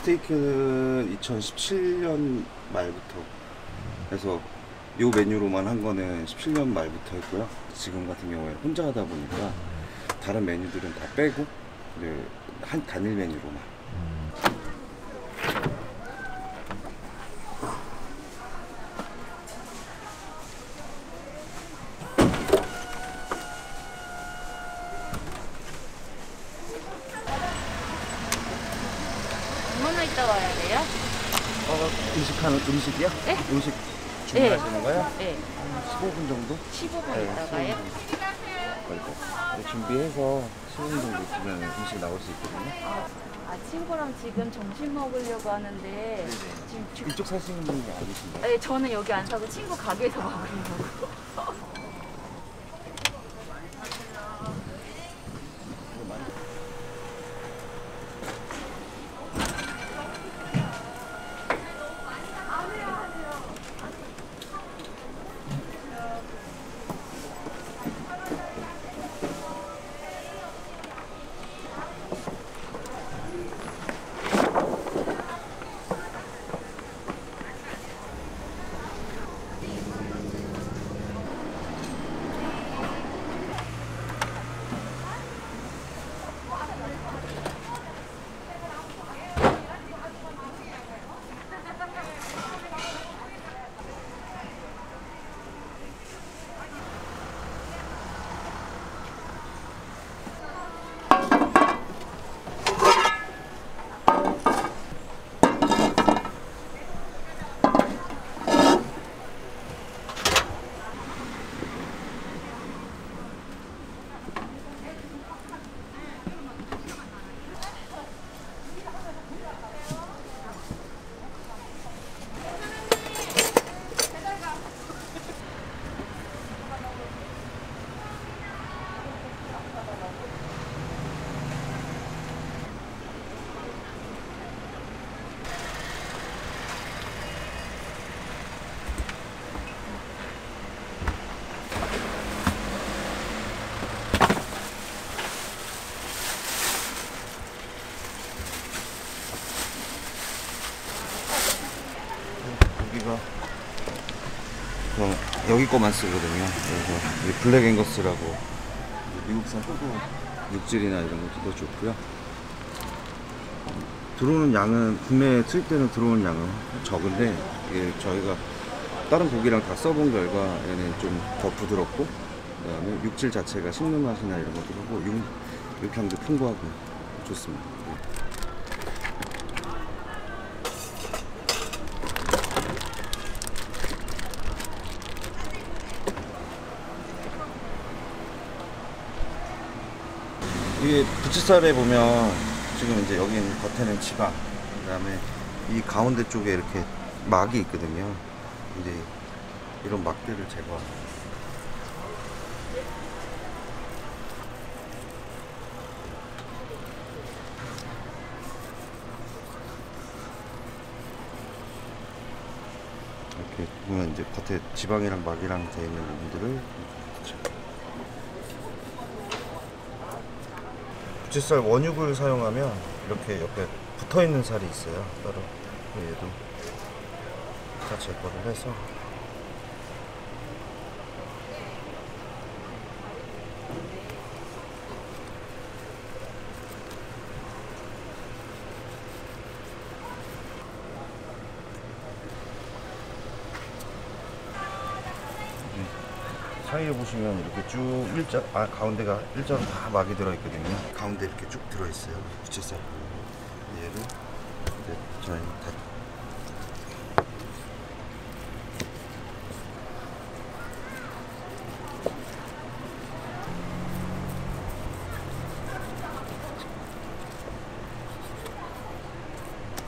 스테이크는 2017년 말부터 해서 요 메뉴로만 한 거는 17년 말부터 했고요. 지금 같은 경우에 혼자 하다 보니까 다른 메뉴들은 다 빼고 한 단일 메뉴로만. 얼마나 있다 와야 돼요? 음식하는 음식이요? 네? 음식 준비하시는 네. 거예요? 네. 15분 정도? 15분 네, 있다가요? 준비해서 15분 정도 있으면 음식 나올 수 있거든요. 아, 친구랑 지금 점심 먹으려고 하는데 네네. 지금 이쪽 사시는 분이 아니신가요? 네, 저는 여기 안 사고 친구 가게에서 먹으려고. 여기 거만 쓰거든요. 그래서 블랙 앵거스라고 미국산 소고 육질이나 이런 것도 좋고요. 들어오는 양은 국내에 수입되는 들어오는 양은 적은데 예, 저희가 다른 고기랑 다 써본 결과 얘는 좀 더 부드럽고 그다음에 육질 자체가 씹는 맛이나 이런 것도 하고 육향도 풍부하고 좋습니다. 예. 이게 부치살에 보면 지금 이제 여기 겉에는 지방, 그다음에 이 가운데 쪽에 이렇게 막이 있거든요. 이제 이런 막들을 제거합니다. 이렇게 보면 이제 겉에 지방이랑 막이랑 되어 있는 부분들을 부치살 원육을 사용하면 이렇게 옆에 붙어있는 살이 있어요. 따로 얘도 다 제거를 해서 사이에 보시면 이렇게 쭉 일자, 가운데가 일자로 다 막이 들어있거든요. 가운데 이렇게 쭉 들어있어요. 부치살. 얘를 이제 저희는 다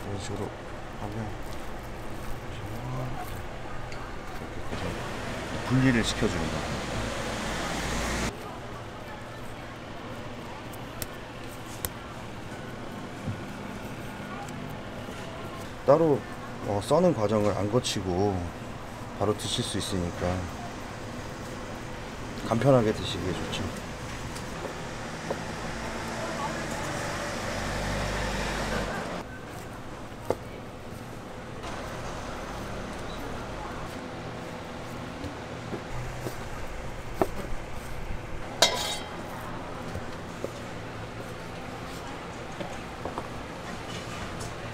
이런 식으로 하면. 분리를 시켜줍니다. 따로 써는 과정을 안 거치고 바로 드실 수 있으니까 간편하게 드시기에 좋죠.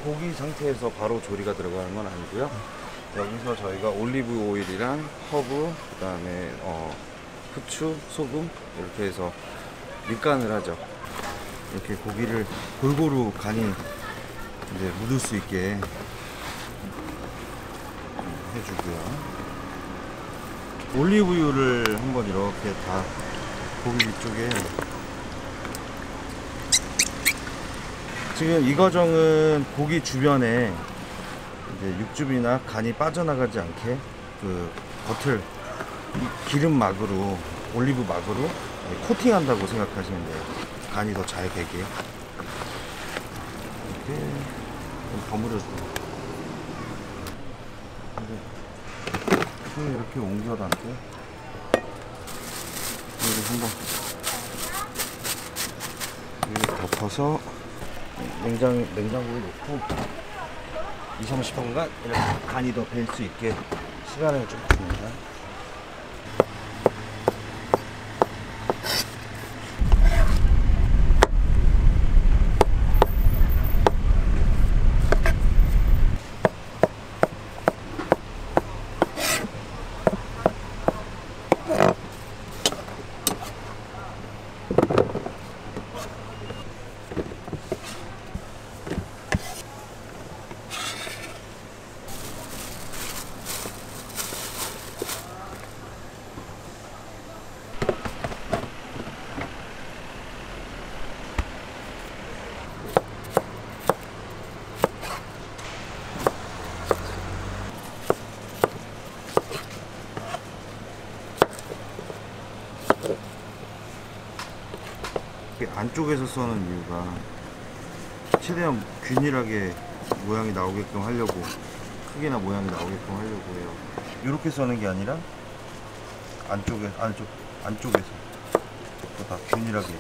고기 상태에서 바로 조리가 들어가는 건 아니고요. 여기서 저희가 올리브 오일이랑 허브, 그 다음에 후추, 소금 이렇게 해서 밑간을 하죠. 이렇게 고기를 골고루 간이 이제 묻을 수 있게 해주고요. 올리브유를 한번 이렇게 다 고기 위쪽에. 지금 이 과정은 고기 주변에 이제 육즙이나 간이 빠져나가지 않게 그 겉을 기름막으로, 올리브막으로 코팅한다고 생각하시면 돼요. 간이 더 잘 되게. 이렇게 버무려주고. 이렇게 옮겨 담고 여기 한번 여기 덮어서 냉장고에 넣고 20-30분간 이렇게 간이 더 밸 수 있게 시간을 좀 줍니다. 안쪽에서 써는 이유가 최대한 균일하게 모양이 나오게끔 하려고, 크기나 모양이 나오게끔 하려고 해요. 이렇게 써는 게 아니라 안쪽에서 다 균일하게.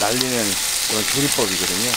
날리는 그런 조리법이거든요.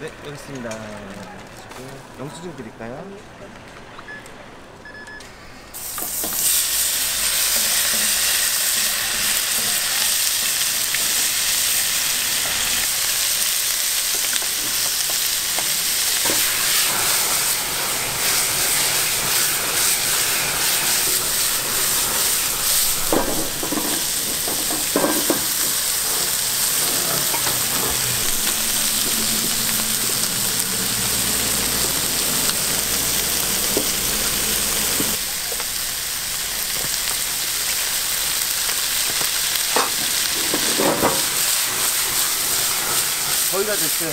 네, 여기 있습니다. 영수증 드릴까요? 올려줬어요.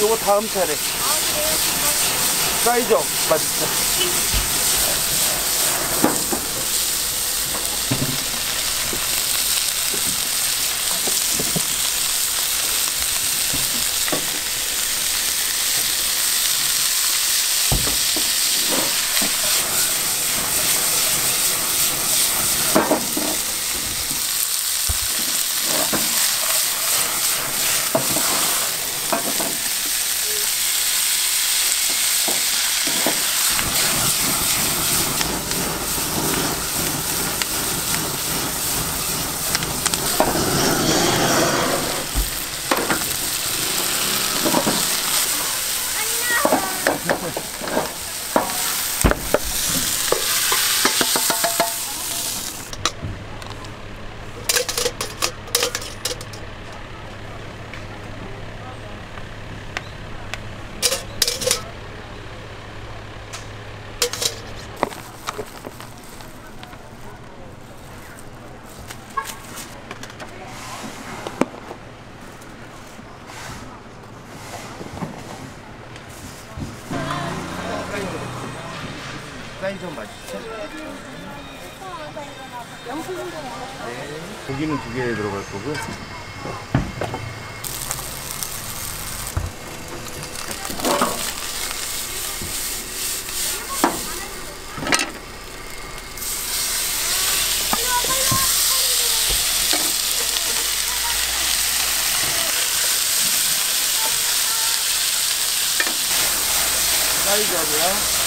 요거 다음 차례. 아, 그래요? 사이즈 업 맞죠? 사이즈업 맞으시죠? 네. 고기는 2개 들어갈 거고요. 사이즈업이요.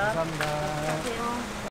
감사합니다. 감사합니다.